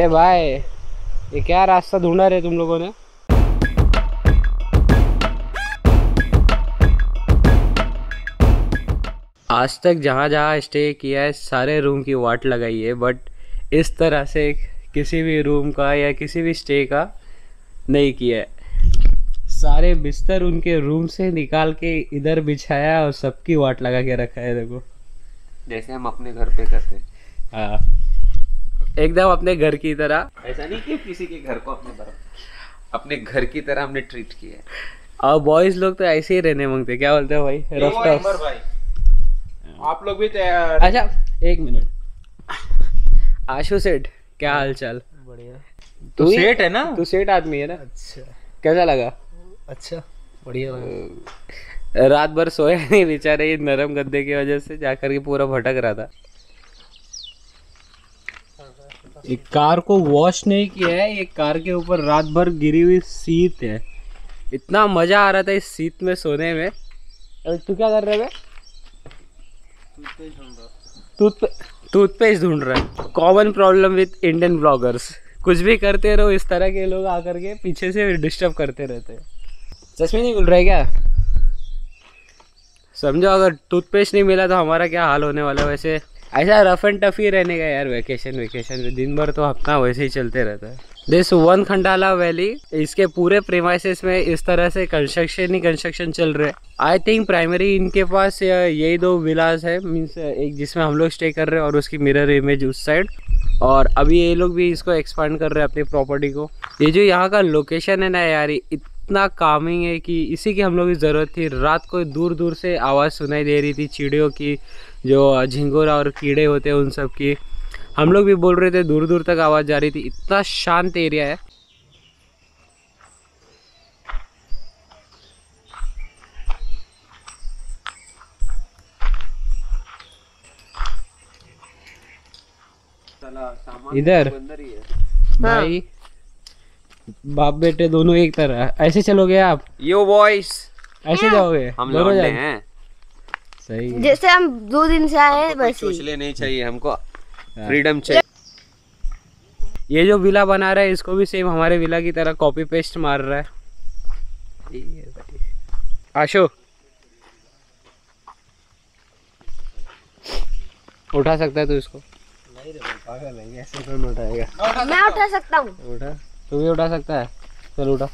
ए भाई, ये क्या रास्ता ढूंढा रहे तुम लोगों ने? आज तक जहाँ जहाँ स्टे किया है सारे रूम की वाट लगाई है, बट इस तरह से किसी भी रूम का या किसी भी स्टे का नहीं किया है। सारे बिस्तर उनके रूम से निकाल के इधर बिछाया और सबकी वाट लगा के रखा है। देखो, जैसे हम अपने घर पे करते हैं। हाँ, एकदम अपने घर की तरह। ऐसा नहीं कि किसी के घर को अपने घर की तरह हमने ट्रीट किया। और बॉयज लोग तो ऐसे ही रहने मांगते, क्या बोलते हो भाई? भाई आप लोग भी तैयार? अच्छा एक मिनट, आशु सेठ क्या हाल चाल? बढ़िया। तू सेठ है ना? तू सेठ आदमी है ना? अच्छा, कैसा लगा? अच्छा, बढ़िया लगा। रात भर सोया नहीं बेचारे, नरम गद्दे की वजह से जाकर के पूरा भटक रहा था। एक कार को वॉश नहीं किया है, ये कार के ऊपर रात भर गिरी हुई सीट है। इतना मजा आ रहा था इस सीट में सोने में। अरे तू क्या कर रहा है? टूथपेस्ट ढूंढ रहा है। Common problem with Indian bloggers, कुछ भी करते रहो इस तरह के लोग आकर के पीछे से डिस्टर्ब करते रहते हैं। चश्मे नहीं खुल रहा है क्या? समझो अगर टूथपेस्ट नहीं मिला तो हमारा क्या हाल होने वाला है। वैसे ऐसा रफ एंड टफ ही रहने का यार, वेकेशन में दिन भर तो अपना वैसे ही चलते रहता है। दिस वन खंडाला वैली, इसके पूरे प्रीमाइसेस में इस तरह से कंस्ट्रक्शन ही कंस्ट्रक्शन चल रहे हैं। आई थिंक प्राइमरी इनके पास यही दो विलास है, मीन्स एक जिसमें हम लोग स्टे कर रहे हैं और उसकी मिरर इमेज उस साइड, और अभी ये लोग भी इसको एक्सपांड कर रहे हैं अपनी प्रॉपर्टी को। ये जो यहाँ का लोकेशन है ना यार, इतना कामिंग है कि इसी की हम लोग की ज़रूरत थी। रात को दूर दूर से आवाज़ सुनाई दे रही थी चिड़ियों की, जो झिंगोरा और कीड़े होते हैं उन सब की। हम लोग भी बोल रहे थे, दूर दूर तक आवाज़ जा रही थी। इतना शांत एरिया है। इधर भाई बाप बेटे दोनों एक तरह ऐसे चलोगे आप? यो बॉयज ऐसे जाओगे? हम लोग हैं सही, जैसे हम दो दिन से आए बस। सोचले नहीं चाहिए हमको, फ्रीडम चाहिए। ये जो विला बना रहा है इसको भी सेम हमारे विला की तरह कॉपी पेस्ट मार रहा है। आशो उठा सकता है तू इसको? नहीं रे पागल है, ऐसे कौन उठाएगा? मैं उठा सकता हूँ। उठा, तू भी उठा सकता है। चल उठा।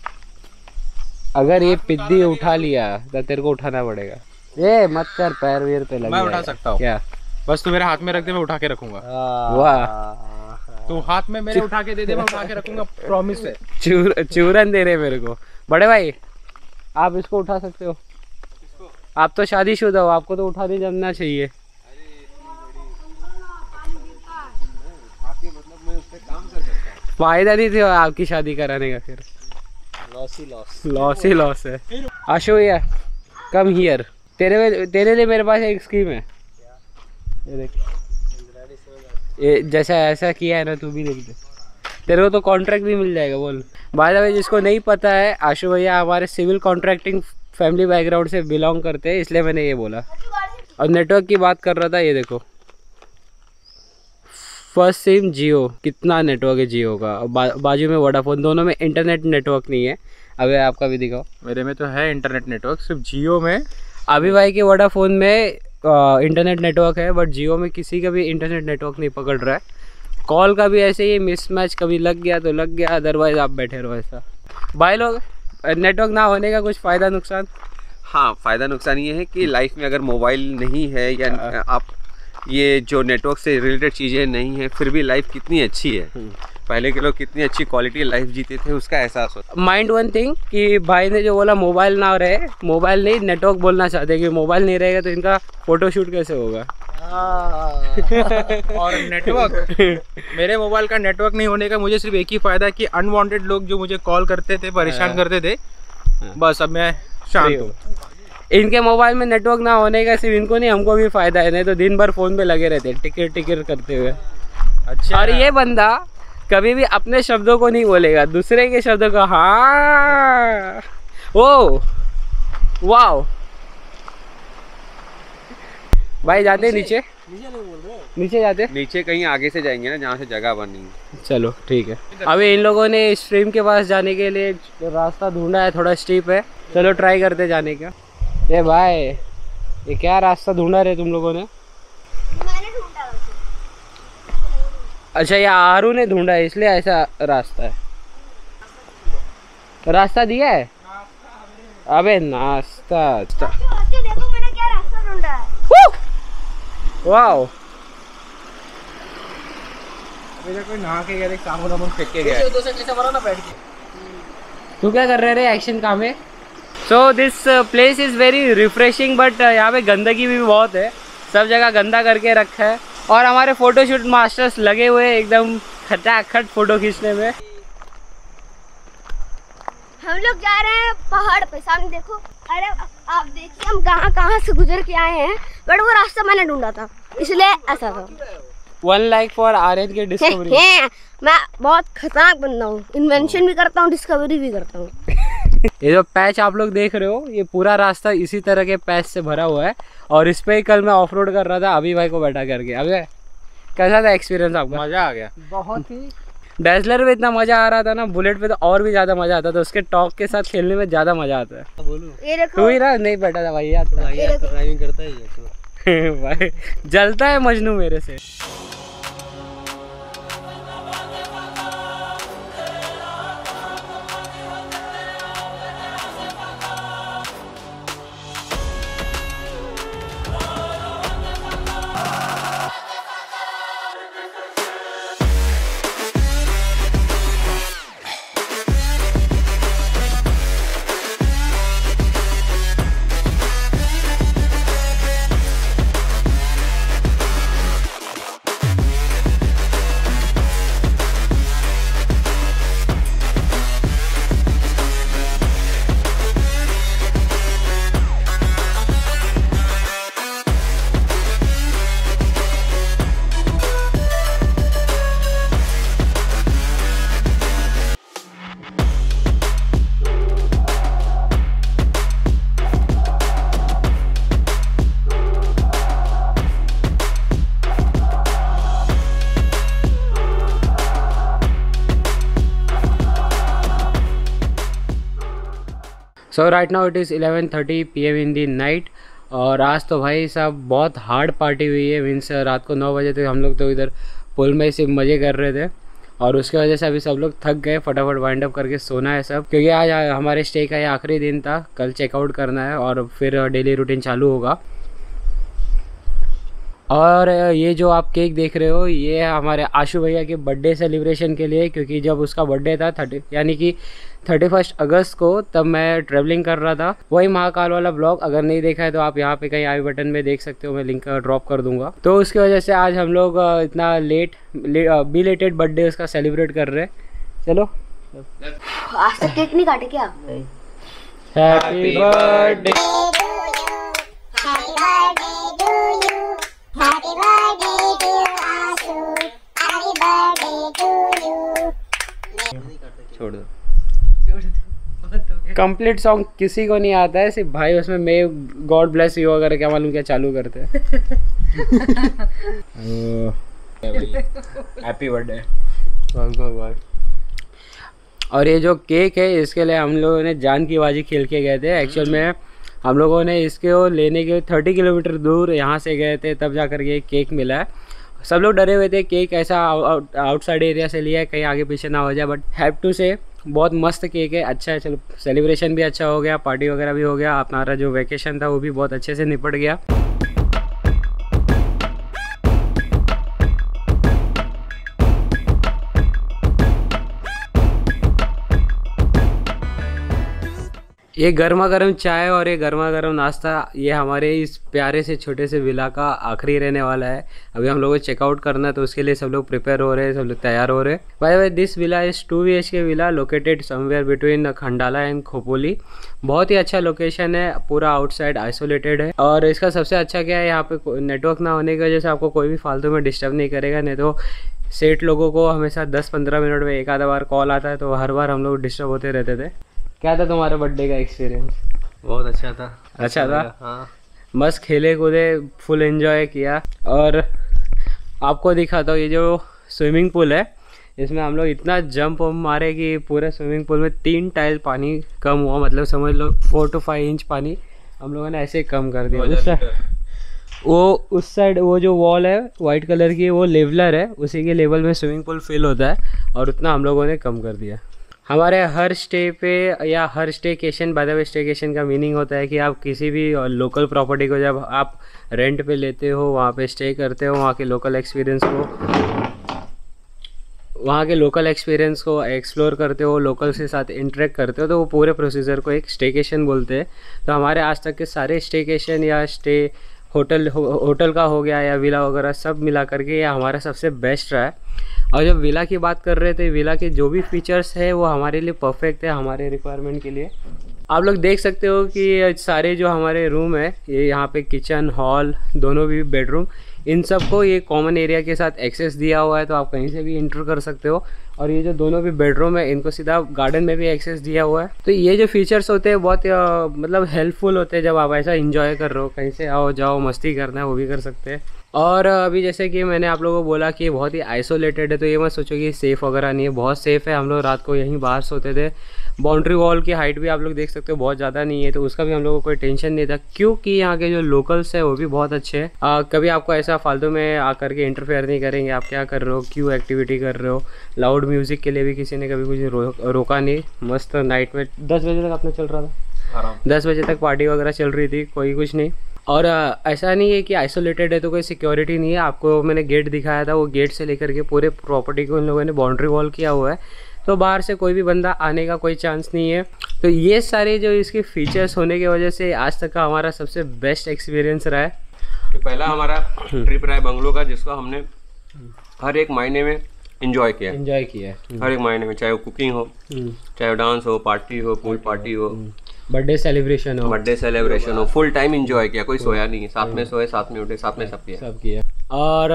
अगर ये पिद्दी उठा लिया तो तेरे को उठाना पड़ेगा। ये मत कर, पैर वेर पे लग। मैं उठा सकता हूँ क्या? बस तू मेरे हाथ में रख दे, मैं उठा के रखूंगा। वाह, तू हाथ में मेरे उठा के दे दे, मैं उठा के रखूंगा, प्रॉमिस है। चूरन दे रहे मेरे को। बड़े भाई आप इसको उठा सकते हो? आप तो शादीशुदा हो, आपको तो उठा नहीं जमना चाहिए। फायदा नहीं थी आपकी शादी कराने का, फिर लॉस ही लॉस है। आशो यार कम हियर, तेरे लिए मेरे पास एक स्कीम है। ये देख, ये जैसा ऐसा किया है ना, तू भी देख दे, तेरे को तो कॉन्ट्रैक्ट भी मिल जाएगा। बोल बाय द वे, जिसको नहीं पता है, आशु भैया हमारे सिविल कॉन्ट्रैक्टिंग फैमिली बैकग्राउंड से बिलोंग करते हैं, इसलिए मैंने ये बोला। और नेटवर्क की बात कर रहा था, ये देखो फर्स्ट सिम जियो, कितना नेटवर्क है जियो का, बाजू में वोडाफोन, दोनों में इंटरनेट नेटवर्क नहीं है। अभी आपका भी दिखाओ। मेरे में तो है इंटरनेट नेटवर्क, सिर्फ जियो में। अभी भाई के वोडाफोन में इंटरनेट नेटवर्क है, बट जियो में किसी का भी इंटरनेट नेटवर्क नहीं पकड़ रहा है। कॉल का भी ऐसे ही मिसमैच, कभी लग गया तो लग गया, अदरवाइज आप बैठे रहो ऐसा। भाई लोग, नेटवर्क ना होने का कुछ फ़ायदा नुकसान? हाँ, फ़ायदा नुकसान ये है कि लाइफ में अगर मोबाइल नहीं है या आप ये जो नेटवर्क से रिलेटेड चीज़ें नहीं है, फिर भी लाइफ कितनी अच्छी है। पहले के लोग कितनी अच्छी क्वालिटी लाइफ जीते थे, उसका एहसास होता। माइंड वन थिंग कि भाई ने जो बोला मोबाइल ना रहे, मोबाइल नहीं नेटवर्क बोलना चाहते कि मोबाइल नहीं रहेगा तो इनका फोटोशूट कैसे होगा। और नेटवर्क, मेरे मोबाइल का नेटवर्क नहीं होने का मुझे सिर्फ एक ही फ़ायदा कि अनवांटेड लोग जो मुझे कॉल करते थे, परेशान करते थे, बस अब मैं शांत हूँ। इनके मोबाइल में नेटवर्क ना होने का सिर्फ इनको नहीं, हमको भी फायदा है, नहीं तो दिन भर फोन पे लगे रहते टिकिर टिकिर करते हुए। अच्छा, और ये बंदा कभी भी अपने शब्दों को नहीं बोलेगा, दूसरे के शब्दों को। हाँ, ओ वाओ भाई, जाते नीचे, नीचे नीचे जाते, नीचे कहीं आगे से जाएंगे ना जहाँ से जगह बनी। चलो ठीक है, अभी इन लोगों ने स्ट्रीम के पास जाने के लिए रास्ता ढूंढा है, थोड़ा स्टीप है, चलो ट्राई करते जाने का। ये भाई ये क्या रास्ता ढूंढा रहे तुम लोगों ने? अच्छा ये आरू ने ढूंढा है इसलिए ऐसा रास्ता है। रास्ता दिया है? अबे नाश्ता देखो मैंने क्या रास्ता ढूंढा है। वाओ कोई नहा के गया, साबुन फेंक के गया। तू क्या कर रहे रे एक्शन काम है। So this place is very refreshing but यहाँ पे गंदगी भी बहुत है, सब जगह गंदा करके रखा है और हमारे फोटोशूट मास्टर्स लगे हुए एकदम खटाखट फोटो खींचने में। हम लोग जा रहे हैं पहाड़ पे, सामने देखो। अरे आप देखिए हम कहाँ कहाँ से गुजर के आए हैं, बट वो रास्ता मैंने ढूंढा था इसलिए ऐसा था। 1 लाइक फॉर आरएचके डिस्कवरी। मैं बहुत खतरनाक बंदा हूँ, इन्वेंशन भी करता हूँ, डिस्कवरी भी करता हूँ। ये जो पैच आप लोग देख रहे हो ये पूरा रास्ता इसी तरह के पैच से भरा हुआ है और इस पे ही कल मैं ऑफ रोड कर रहा था अभी भाई को बैठा करके। अभी कैसा था एक्सपीरियंस आपका? मज़ा आ गया, बहुत ही। डैजलर पे इतना मज़ा आ रहा था ना, बुलेट पे तो और भी ज़्यादा मज़ा आता था, उसके टॉक के साथ खेलने में ज़्यादा मज़ा आता है। बोलूं तू ही ना नहीं बैठा था भाई, याद ड्राइविंग करता है भाई, जलता है मजनू मेरे से। So right now it is 11:30 PM in the night और आज तो भाई साहब बहुत हार्ड पार्टी हुई है। मीन्स रात को 9 बजे तक हम लोग तो इधर पुल में सिर्फ मज़े कर रहे थे और उसके वजह से अभी सब लोग थक गए, फटाफट वाइंड अप करके सोना है सब, क्योंकि आज हमारे स्टे का ये आखिरी दिन था, कल चेकआउट करना है और फिर डेली रूटीन चालू होगा। और ये जो आप केक देख रहे हो ये हमारे आशु भैया के बर्थडे सेलिब्रेशन के लिए, क्योंकि जब उसका बर्थडे था 31 अगस्त को, तब मैं ट्रैवलिंग कर रहा था। वही महाकाल वाला ब्लॉग अगर नहीं देखा है तो आप यहाँ पे कहीं आई बटन में देख सकते हो, मैं लिंक ड्रॉप कर दूंगा। तो उसकी वजह से आज हम लोग इतना बिलेटेड बर्थडे उसका सेलिब्रेट कर रहे हैं। चलो आज तक केक नहीं काटे क्या? Happy birthday. कंप्लीट सॉन्ग किसी को नहीं आता है, सिर्फ भाई उसमें मे गॉड ब्लेस यू वगैरह क्या मालूम क्या चालू करते हैं। Happy birthday. और ये जो केक है इसके लिए हम लोगों ने जान की बाजी खेल के गए थे। एक्चुअल में हम लोगों ने इसके वो लेने के 30 किलोमीटर दूर यहाँ से गए थे, तब जाकर के केक मिला है। सब लोग डरे हुए थे केक ऐसा आउटसाइड एरिया से लिया है कहीं आगे पीछे ना हो जाए, बट हैव टू से बहुत मस्त केक है, अच्छा है। चलो सेलिब्रेशन भी अच्छा हो गया, पार्टी वगैरह भी हो गया, अपना जो वैकेशन था वो भी बहुत अच्छे से निपट गया। ये गर्मा गर्म चाय और ये गर्मा गर्म नाश्ता ये हमारे इस प्यारे से छोटे से विला का आखिरी रहने वाला है। अभी हम लोगों को चेकआउट करना है तो उसके लिए सब लोग प्रिपेयर हो रहे हैं, सब लोग तैयार हो रहे हैं। By the way this villa is 2 BHK villa located somewhere between Khandala and Khopoli. बहुत ही अच्छा लोकेशन है, पूरा आउटसाइड आइसोलेटेड है और इसका सबसे अच्छा क्या है, यहाँ पे नेटवर्क ना होने की वजह से आपको कोई भी फालतू में डिस्टर्ब नहीं करेगा। नहीं तो सेठ लोगों को हमेशा 10-15 मिनट में एक आधा बार कॉल आता है तो हर बार हम लोग डिस्टर्ब होते रहते थे। क्या था तुम्हारा बर्थडे का एक्सपीरियंस? बहुत अच्छा था। अच्छा था? हाँ। मस्त खेले कूदे, फुल एंजॉय किया और आपको दिखाता हूँ। ये जो स्विमिंग पूल है इसमें हम लोग इतना जंप मारे कि पूरे स्विमिंग पूल में 3 टाइल पानी कम हुआ, मतलब समझ लो 4 to 5 इंच पानी हम लोगों ने ऐसे कम कर दिया। उस साइड वो जो वॉल है वाइट कलर की वो लेवलर है, उसी के लेवल में स्विमिंग पूल फिल होता है और उतना हम लोगों ने कम कर दिया। हमारे हर स्टे पे या हर staycation, by the way staycation का मीनिंग होता है कि आप किसी भी लोकल प्रॉपर्टी को जब आप रेंट पे लेते हो, वहाँ पे स्टे करते हो, वहाँ के लोकल एक्सपीरियंस को एक्सप्लोर करते हो, लोकल से साथ इंटरेक्ट करते हो, तो वो पूरे प्रोसीजर को एक स्टेकेशन बोलते हैं। तो हमारे आज तक के सारे स्टेकेशन या होटल का हो गया या विला वगैरह सब मिला करके यह हमारा सबसे बेस्ट रहा है। और जब विला की बात कर रहे थे, विला के जो भी फीचर्स है वो हमारे लिए परफेक्ट है, हमारे रिक्वायरमेंट के लिए। आप लोग देख सकते हो कि सारे जो हमारे रूम है, ये यहाँ पे किचन, हॉल, दोनों भी बेडरूम, इन सब को ये कॉमन एरिया के साथ एक्सेस दिया हुआ है, तो आप कहीं से भी इंटर कर सकते हो। और ये जो दोनों भी बेडरूम है इनको सीधा गार्डन में भी एक्सेस दिया हुआ है। तो ये जो फीचर्स होते हैं बहुत मतलब हेल्पफुल होते हैं जब आप ऐसा इंजॉय कर रहे हो, कहीं से आओ जाओ, मस्ती करना है वो भी कर सकते हैं। और अभी जैसे कि मैंने आप लोगों को बोला कि बहुत ही आइसोलेटेड है, तो ये मत सोचो कि सेफ़ वगैरह नहीं है, बहुत सेफ़ है। हम लोग रात को यहीं बाहर सोते थे। बाउंड्री वॉल की हाइट भी आप लोग देख सकते हो बहुत ज़्यादा नहीं है, तो उसका भी हम लोगों को कोई टेंशन नहीं था, क्योंकि यहाँ के जो लोकल्स हैं वो भी बहुत अच्छे हैं। कभी आपको ऐसा फालतू में आकर के इंटरफेयर नहीं करेंगे, आप क्या कर रहे हो, क्यों एक्टिविटी कर रहे हो। लाउड म्यूज़िक के लिए भी किसी ने कभी कुछ रोका नहीं। मस्त नाइट में 10 बजे तक अपना चल रहा था, 10 बजे तक पार्टी वगैरह चल रही थी, कोई कुछ नहीं। और ऐसा नहीं है कि आइसोलेटेड है तो कोई सिक्योरिटी नहीं है। आपको मैंने गेट दिखाया था, वो गेट से लेकर के पूरे प्रॉपर्टी को उन लोगों ने बाउंड्री वॉल किया हुआ है, तो बाहर से कोई भी बंदा आने का कोई चांस नहीं है। तो ये सारे जो इसके फीचर्स होने की वजह से आज तक का हमारा सबसे बेस्ट एक्सपीरियंस रहा है। तो पहला हमारा ट्रिप रहा है बंगलो का, जिसको हमने हर एक मायने में इन्जॉय किया, हर एक मायने में, चाहे वो कुकिंग हो, चाहे डांस हो, पार्टी हो, पूल पार्टी हो, बर्थडे सेलिब्रेशन हो, फुल टाइम एंजॉय किया। कोई सोया नहीं, साथ में सोए, साथ में उठे, साथ में सब किया। और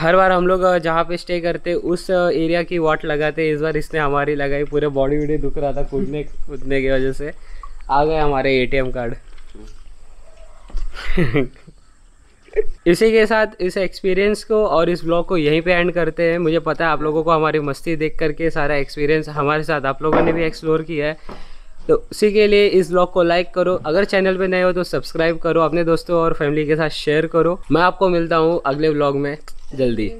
हर बार हम लोग जहाँ पे स्टे करते उस एरिया की वाट लगाते, इस बार इसने हमारी लगाई। पूरे बॉडी वीडी दुख रहा था कूदने की वजह से। आ गए हमारे ATM कार्ड। इसी के साथ इस एक्सपीरियंस को और इस ब्लॉग को यहीं पे एंड करते हैं। मुझे पता है आप लोगों को हमारी मस्ती देख करके सारा एक्सपीरियंस हमारे साथ आप लोगों ने भी एक्सप्लोर किया है, तो उसी के लिए इस ब्लॉग को लाइक करो। अगर चैनल पे नए हो तो सब्सक्राइब करो, अपने दोस्तों और फैमिली के साथ शेयर करो। मैं आपको मिलता हूँ अगले ब्लॉग में जल्दी।